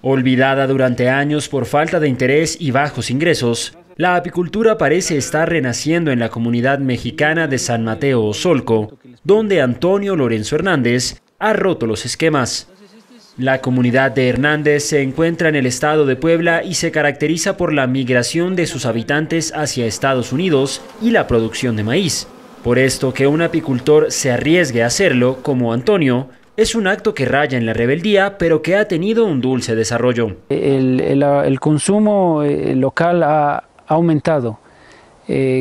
Olvidada durante años por falta de interés y bajos ingresos, la apicultura parece estar renaciendo en la comunidad mexicana de San Mateo Ozolco, donde Antonio Lorenzo Hernández ha roto los esquemas. La comunidad de Hernández se encuentra en el estado de Puebla y se caracteriza por la migración de sus habitantes hacia Estados Unidos y la producción de maíz. Por esto, que un apicultor se arriesgue a hacerlo, como Antonio, es un acto que raya en la rebeldía, pero que ha tenido un dulce desarrollo. El consumo local ha aumentado.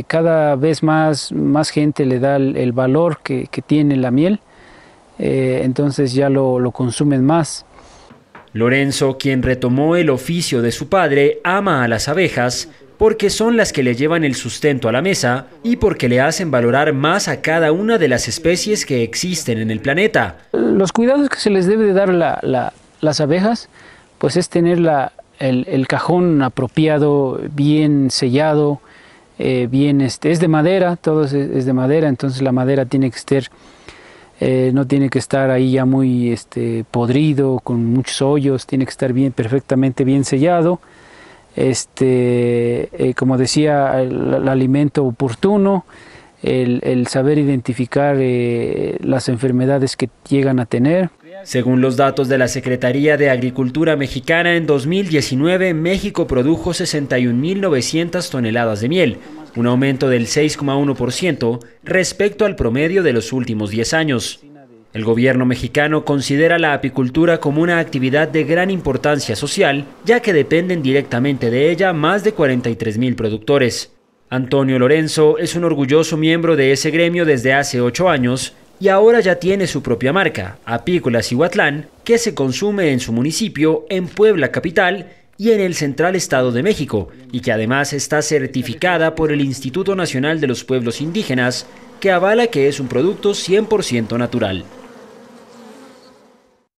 Cada vez más gente le da el valor que tiene la miel, entonces ya lo consumen más. Lorenzo, quien retomó el oficio de su padre, ama a las abejas porque son las que le llevan el sustento a la mesa y porque le hacen valorar más a cada una de las especies que existen en el planeta. Los cuidados que se les debe de dar las abejas, pues es tener el cajón apropiado, bien sellado, es de madera, todo es de madera, entonces la madera tiene que estar, no tiene que estar ahí ya muy podrido, con muchos hoyos, tiene que estar bien, perfectamente bien sellado. Como decía, el alimento oportuno, el saber identificar las enfermedades que llegan a tener. Según los datos de la Secretaría de Agricultura Mexicana, en 2019 México produjo 61.900 toneladas de miel, un aumento del 6,1% respecto al promedio de los últimos 10 años. El gobierno mexicano considera la apicultura como una actividad de gran importancia social, ya que dependen directamente de ella más de 43.000 productores. Antonio Lorenzo es un orgulloso miembro de ese gremio desde hace 8 años y ahora ya tiene su propia marca, Apícolas Ihuatlán, que se consume en su municipio, en Puebla capital y en el central Estado de México, y que además está certificada por el Instituto Nacional de los Pueblos Indígenas, que avala que es un producto 100% natural.